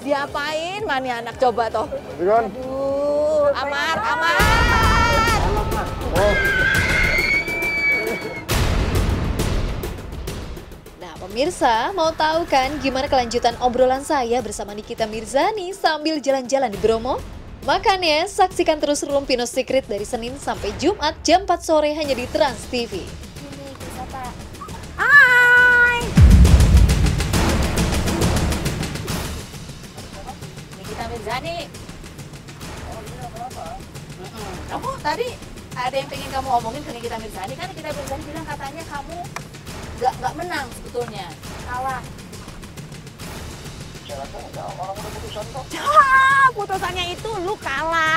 Diapain mani anak, coba toh. Aduh, amat. Oh. Nah, pemirsa, mau tahu kan gimana kelanjutan obrolan saya bersama Nikita Mirzani sambil jalan-jalan di Bromo? Makanya saksikan terus Rumpi No Secret dari Senin sampai Jumat jam 4 sore hanya di TransTV. Mirzani, kamu tadi ada yang pengen kamu omongin ke Nikita Mirzani, kan Nikita Mirzani bilang katanya kamu nggak menang sebetulnya, kalah. Jalannya udah, orang udah putusan kok. Putusannya itu lu kalah.